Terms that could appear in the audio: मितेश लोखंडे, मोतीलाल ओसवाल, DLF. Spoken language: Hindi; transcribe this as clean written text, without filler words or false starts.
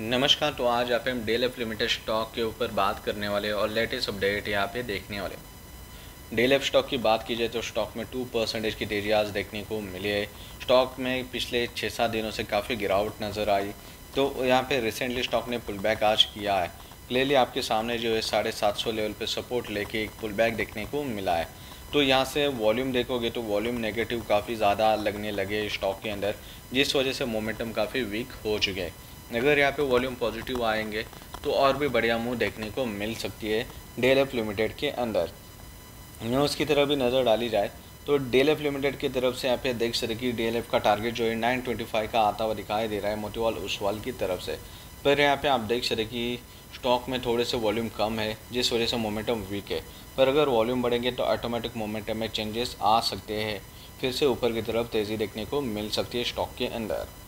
नमस्कार। तो आज यहाँ पे हम DLF लिमिटेड स्टॉक के ऊपर बात करने वाले और लेटेस्ट अपडेट यहाँ पे देखने वाले। DLF स्टॉक की बात की जाए तो स्टॉक में 2% की तेजी आज देखने को मिली है। स्टॉक में पिछले 6-7 दिनों से काफ़ी गिरावट नज़र आई, तो यहाँ पे रिसेंटली स्टॉक ने पुल बैक आज किया है। क्लियरली आपके सामने जो है 750 लेवल पर सपोर्ट लेके एक पुल बैक देखने को मिला है। तो यहाँ से वॉल्यूम देखोगे तो वॉल्यूम नेगेटिव काफ़ी ज़्यादा लगने लगे स्टॉक के अंदर, जिस वजह से मोमेंटम काफ़ी वीक हो चुके हैं। अगर यहाँ पे वॉल्यूम पॉजिटिव आएंगे तो और भी बढ़िया मूव देखने को मिल सकती है DLF लिमिटेड के अंदर। न्यूज़ की तरफ भी नज़र डाली जाए तो DLF लिमिटेड की तरफ से यहाँ पे देख सकते कि DLF का टारगेट जो है 925 का आता हुआ दिखाई दे रहा है मोतीलाल ओसवाल की तरफ से। पर यहाँ पे आप देख सकते कि स्टॉक में थोड़े से वॉल्यूम कम है, जिस वजह से मोमेंटम वीक है। पर अगर वॉल्यूम बढ़ेंगे तो ऑटोमेटिक मोमेंटम में चेंजेस आ सकते हैं, फिर से ऊपर की तरफ तेज़ी देखने को मिल सकती है स्टॉक के अंदर।